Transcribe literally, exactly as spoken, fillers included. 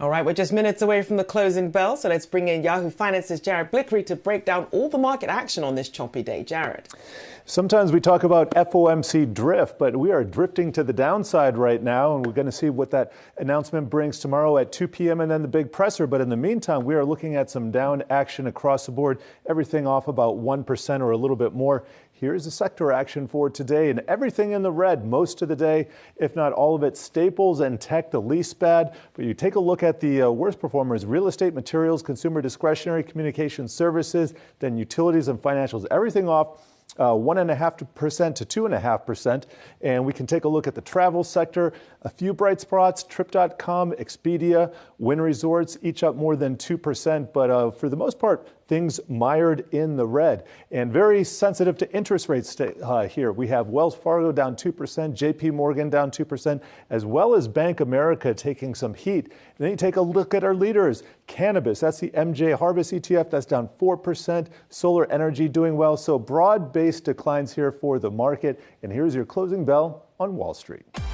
All right, we're just minutes away from the closing bell, so let's bring in Yahoo Finance's Jared Blikre to break down all the market action on this choppy day. Jared. Sometimes we talk about F O M C drift, but we are drifting to the downside right now, and we're going to see what that announcement brings tomorrow at two p m and then the big presser. But in the meantime, we are looking at some down action across the board, everything off about one percent or a little bit more. Here's the sector action for today, and everything in the red most of the day, if not all of it. Staples and tech the least bad, but you take a look at the uh, worst performers: real estate, materials, consumer discretionary, communication services, then utilities and financials. Everything off Uh, one and a half percent to two and a half percent. And we can take a look at the travel sector. A few bright spots: Trip dot com, Expedia, Wind Resorts, each up more than two percent. But uh, for the most part, things mired in the red and very sensitive to interest rates. Uh, here we have Wells Fargo down two percent, J P. Morgan down two percent, as well as Bank America taking some heat. And then you take a look at our leaders: cannabis, that's the M J. Harvest E T F, that's down four percent. Solar energy doing well. So broad-based declines here for the market. And here's your closing bell on Wall Street.